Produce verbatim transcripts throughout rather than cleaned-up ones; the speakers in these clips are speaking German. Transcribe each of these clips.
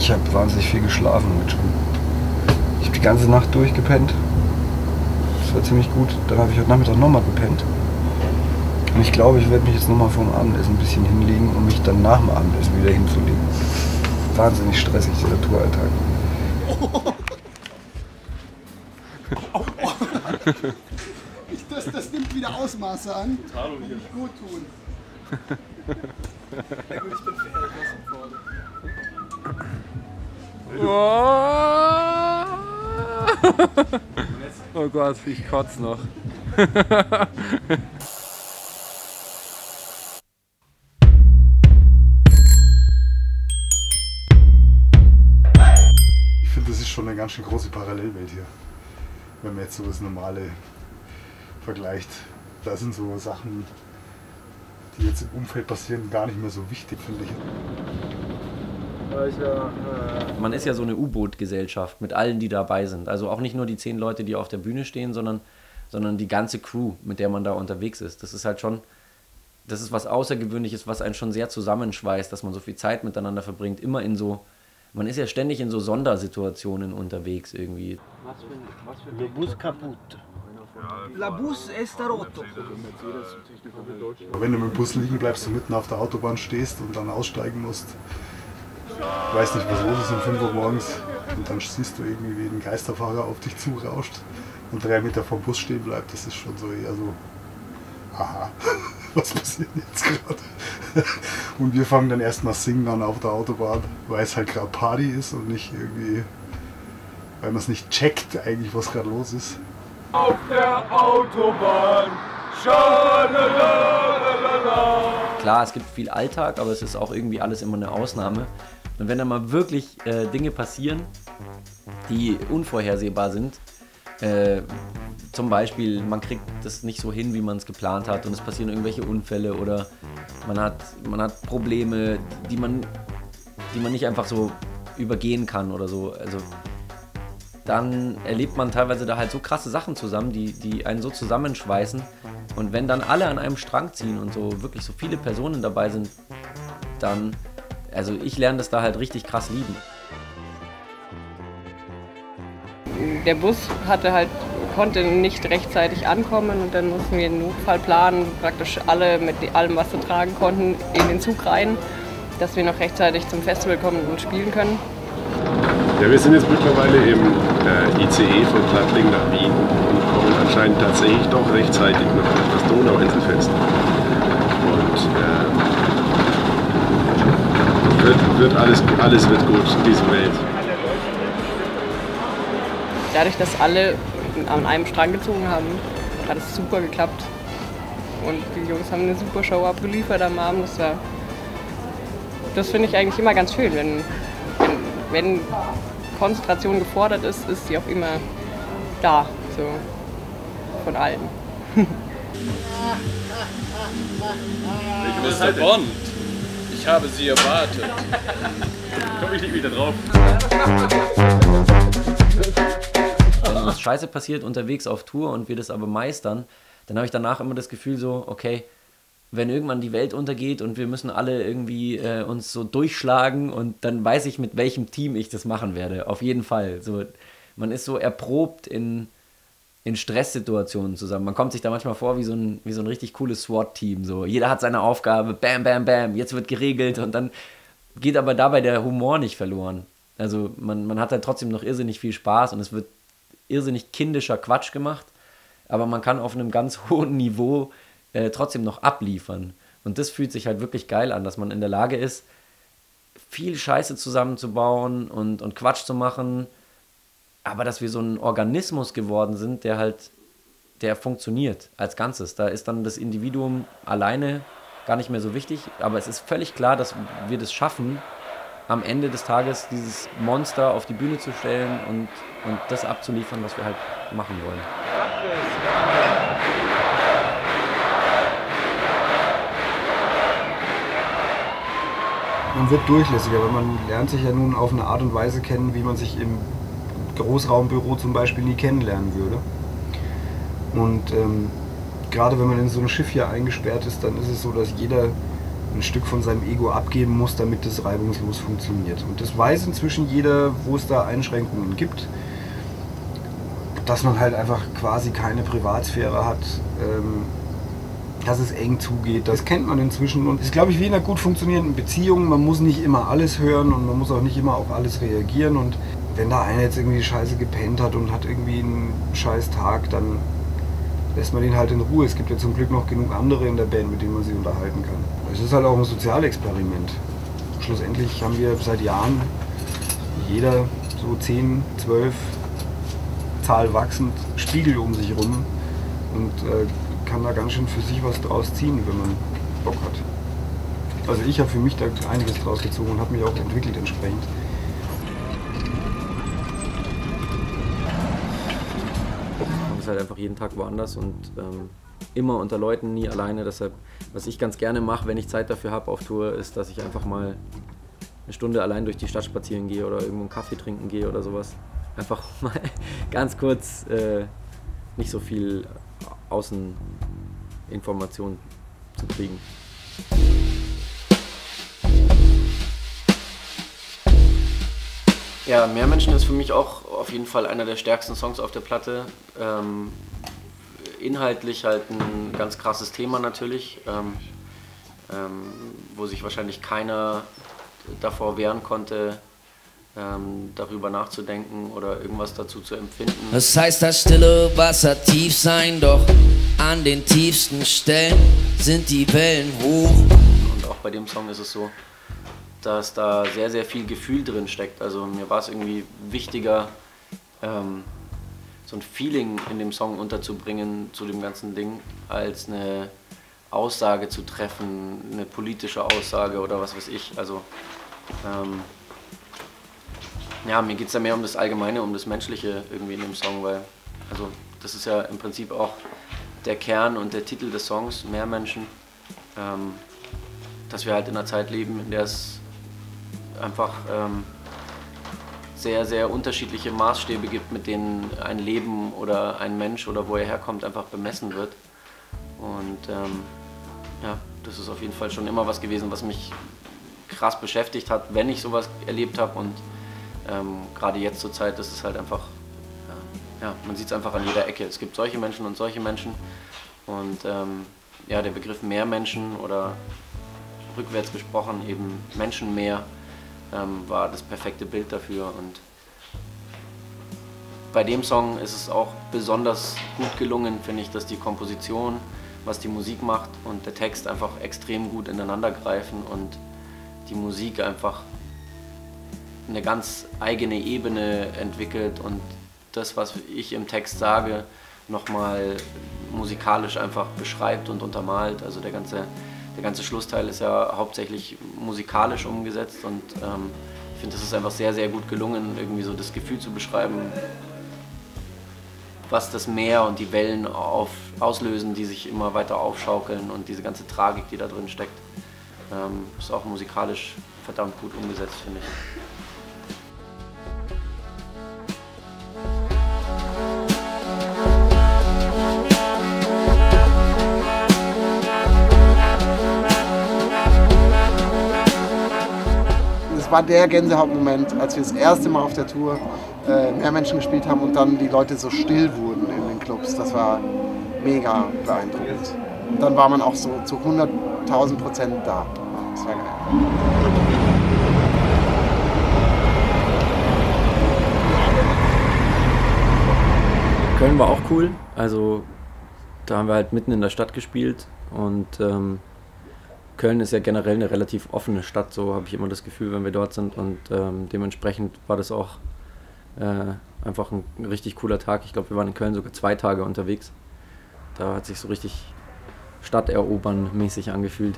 Ich habe wahnsinnig viel geschlafen. Ich habe die ganze Nacht durchgepennt. Das war ziemlich gut. Dann habe ich heute Nachmittag nochmal gepennt. Und ich glaube, ich werde mich jetzt nochmal vorm Abendessen ein bisschen hinlegen und mich dann nach dem Abendessen wieder hinzulegen. Wahnsinnig stressig, dieser Touralltag. Oh. Oh, oh. Ich, das, das nimmt wieder Ausmaße an. Hallo hier. Gut tun. Ja, gut, ich bin vorne. Oh. Oh Gott, ich kotze noch. Ich finde, das ist schon eine ganz schön große Parallelwelt hier. Wenn man jetzt so das Normale vergleicht, da sind so Sachen, die jetzt im Umfeld passieren, gar nicht mehr so wichtig, finde ich. Man ist ja so eine U-Boot-Gesellschaft mit allen, die dabei sind. Also auch nicht nur die zehn Leute, die auf der Bühne stehen, sondern, sondern die ganze Crew, mit der man da unterwegs ist. Das ist halt schon, das ist was Außergewöhnliches, was einen schon sehr zusammenschweißt, dass man so viel Zeit miteinander verbringt, immer in so... Man ist ja ständig in so Sondersituationen unterwegs irgendwie. Was für ein, was für Bus kaputt. La Bus está roto. Wenn du mit dem Bus liegen bleibst und mitten auf der Autobahn stehst und dann aussteigen musst, weiß nicht, was los ist um fünf Uhr morgens, und dann siehst du irgendwie, wie ein Geisterfahrer auf dich zurauscht und drei Meter vom Bus stehen bleibt, das ist schon so eher so, aha, was passiert jetzt gerade? Und wir fangen dann erstmal singen an auf der Autobahn, weil es halt gerade Party ist und nicht irgendwie, weil man es nicht checkt eigentlich, was gerade los ist. Auf der Autobahn, schalalalala. Klar, es gibt viel Alltag, aber es ist auch irgendwie alles immer eine Ausnahme. Und wenn dann mal wirklich äh, Dinge passieren, die unvorhersehbar sind, äh, zum Beispiel, man kriegt das nicht so hin, wie man es geplant hat, und es passieren irgendwelche Unfälle, oder man hat, man hat Probleme, die man, die man nicht einfach so übergehen kann oder so. Also, dann erlebt man teilweise da halt so krasse Sachen zusammen, die, die einen so zusammenschweißen. Und wenn dann alle an einem Strang ziehen und so wirklich so viele Personen dabei sind, dann, also ich lerne das da halt richtig krass lieben. Der Bus hatte halt, konnte nicht rechtzeitig ankommen, und dann mussten wir einen Notfall planen, praktisch alle mit allem, was sie tragen konnten, in den Zug rein, dass wir noch rechtzeitig zum Festival kommen und spielen können. Ja, wir sind jetzt mittlerweile im äh, I C E von Plattling nach Wien und kommen anscheinend tatsächlich doch rechtzeitig noch auf das Donauinselfest. Und äh, wird, wird alles, alles wird gut in dieser Welt. Dadurch, dass alle an einem Strang gezogen haben, hat es super geklappt. Und die Jungs haben eine super Show abgeliefert am Abend. Das, das finde ich eigentlich immer ganz schön, wenn, wenn, wenn Konzentration gefordert ist, ist sie auch immer da, so von allen. Ich muss halt Bonn. Ich habe sie erwartet. Komm ich nicht wieder drauf. Wenn uns Scheiße passiert unterwegs auf Tour und wir das aber meistern, dann habe ich danach immer das Gefühl so, okay, wenn irgendwann die Welt untergeht und wir müssen alle irgendwie äh, uns so durchschlagen, und dann weiß ich, mit welchem Team ich das machen werde, auf jeden Fall. So, man ist so erprobt in, in Stresssituationen zusammen. Man kommt sich da manchmal vor wie so ein, wie so ein richtig cooles SWAT-Team. So. Jeder hat seine Aufgabe, bam, bam, bam, jetzt wird geregelt, und dann geht aber dabei der Humor nicht verloren. Also man, man hat halt trotzdem noch irrsinnig viel Spaß, und es wird irrsinnig kindischer Quatsch gemacht, aber man kann auf einem ganz hohen Niveau äh, trotzdem noch abliefern. Und das fühlt sich halt wirklich geil an, dass man in der Lage ist, viel Scheiße zusammenzubauen und, und Quatsch zu machen, aber dass wir so ein Organismus geworden sind, der halt, der funktioniert als Ganzes. Da ist dann das Individuum alleine gar nicht mehr so wichtig, aber es ist völlig klar, dass wir das schaffen, am Ende des Tages dieses Monster auf die Bühne zu stellen und, und das abzuliefern, was wir halt machen wollen. Man wird durchlässiger, weil man lernt sich ja nun auf eine Art und Weise kennen, wie man sich im Großraumbüro zum Beispiel nie kennenlernen würde. Und ähm, gerade wenn man in so einem Schiff hier eingesperrt ist, dann ist es so, dass jeder ein Stück von seinem Ego abgeben muss, damit das reibungslos funktioniert. Und das weiß inzwischen jeder, wo es da Einschränkungen gibt, dass man halt einfach quasi keine Privatsphäre hat, ähm, dass es eng zugeht. Das kennt man inzwischen und ist, glaube ich, wie in einer gut funktionierenden Beziehung. Man muss nicht immer alles hören und man muss auch nicht immer auf alles reagieren. Und wenn da einer jetzt irgendwie scheiße gepennt hat und hat irgendwie einen scheiß Tag, dann lässt man den halt in Ruhe. Es gibt ja zum Glück noch genug andere in der Band, mit denen man sich unterhalten kann. Es ist halt auch ein Sozialexperiment. Schlussendlich haben wir seit Jahren jeder so zehn, zwölf, Zahl wachsend, Spiegel um sich rum und äh, kann da ganz schön für sich was draus ziehen, wenn man Bock hat. Also ich habe für mich da einiges draus gezogen und habe mich auch entwickelt entsprechend. Man ist halt einfach jeden Tag woanders und ähm, immer unter Leuten, nie alleine. Deshalb, was ich ganz gerne mache, wenn ich Zeit dafür habe auf Tour, ist, dass ich einfach mal eine Stunde allein durch die Stadt spazieren gehe oder irgendwo einen Kaffee trinken gehe oder sowas. Einfach mal ganz kurz äh, nicht so viel Außeninformationen zu kriegen. Ja, Mehrmenschen ist für mich auch auf jeden Fall einer der stärksten Songs auf der Platte. Ähm, inhaltlich halt ein ganz krasses Thema natürlich, ähm, ähm, wo sich wahrscheinlich keiner davor wehren konnte, Ähm, darüber nachzudenken oder irgendwas dazu zu empfinden. Das heißt, das stille Wasser tief sein, doch an den tiefsten Stellen sind die Wellen hoch. Und auch bei dem Song ist es so, dass da sehr, sehr viel Gefühl drin steckt. Also mir war es irgendwie wichtiger, ähm, so ein Feeling in dem Song unterzubringen zu dem ganzen Ding, als eine Aussage zu treffen, eine politische Aussage oder was weiß ich. Also ähm, ja, mir geht es ja mehr um das Allgemeine, um das Menschliche irgendwie in dem Song, weil also das ist ja im Prinzip auch der Kern und der Titel des Songs, mehr Menschen, ähm, dass wir halt in einer Zeit leben, in der es einfach ähm, sehr, sehr unterschiedliche Maßstäbe gibt, mit denen ein Leben oder ein Mensch oder wo er herkommt einfach bemessen wird. Und ähm, ja, das ist auf jeden Fall schon immer was gewesen, was mich krass beschäftigt hat, wenn ich sowas erlebt habe. Und Ähm, gerade jetzt zur Zeit ist es halt einfach, ja, ja, man sieht es einfach an jeder Ecke. Es gibt solche Menschen und solche Menschen. Und ähm, ja, der Begriff mehr Menschen oder rückwärts gesprochen eben Menschen mehr ähm, war das perfekte Bild dafür. Und bei dem Song ist es auch besonders gut gelungen, finde ich, dass die Komposition, was die Musik macht und der Text einfach extrem gut ineinander greifen und die Musik einfach eine ganz eigene Ebene entwickelt und das, was ich im Text sage, nochmal musikalisch einfach beschreibt und untermalt. Also der ganze, der ganze Schlussteil ist ja hauptsächlich musikalisch umgesetzt und ähm, ich finde, das ist einfach sehr, sehr gut gelungen, irgendwie so das Gefühl zu beschreiben, was das Meer und die Wellen auf, auslösen, die sich immer weiter aufschaukeln und diese ganze Tragik, die da drin steckt, ähm, ist auch musikalisch verdammt gut umgesetzt, finde ich. Es war der Gänsehautmoment, als wir das erste Mal auf der Tour äh, mehr Menschen gespielt haben und dann die Leute so still wurden in den Clubs. Das war mega beeindruckend. Und dann war man auch so zu hunderttausend Prozent da. Das war geil. Köln war auch cool, also da haben wir halt mitten in der Stadt gespielt und ähm, Köln ist ja generell eine relativ offene Stadt, so habe ich immer das Gefühl, wenn wir dort sind und ähm, dementsprechend war das auch äh, einfach ein richtig cooler Tag. Ich glaube, wir waren in Köln sogar zwei Tage unterwegs, da hat sich so richtig Stadterobern-mäßig angefühlt.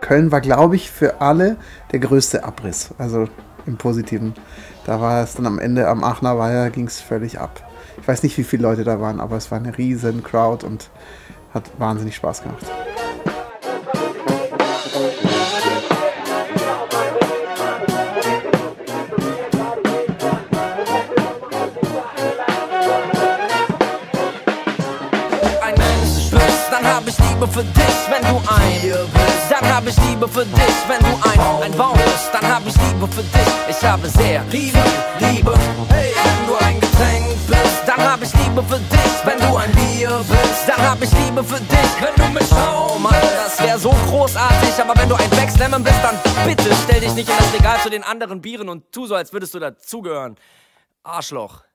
Köln war, glaube ich, für alle der größte Abriss, also im Positiven. Da war es dann am Ende, am Aachener Weiher ging es völlig ab. Ich weiß nicht, wie viele Leute da waren, aber es war eine riesen Crowd und hat wahnsinnig Spaß gemacht. Ein Mensch ist schwör's, dann hab ich die Liebe für dich, wenn du ein Tier bist. Dann hab ich Liebe für dich, wenn du ein ein Baum bist. Dann hab ich Liebe für dich. Ich habe sehr Liebe, Liebe. Hey, wenn du ein Getränk bist, dann hab ich Liebe für dich, wenn du ein Bier bist. Dann hab ich Liebe für dich, wenn du mit Schaum hast. Das wär so großartig, aber wenn du ein Backslammen bist, dann bitte stell dich nicht in das Regal zu den anderen Bieren und tu so, als würdest du dazugehören. Arschloch.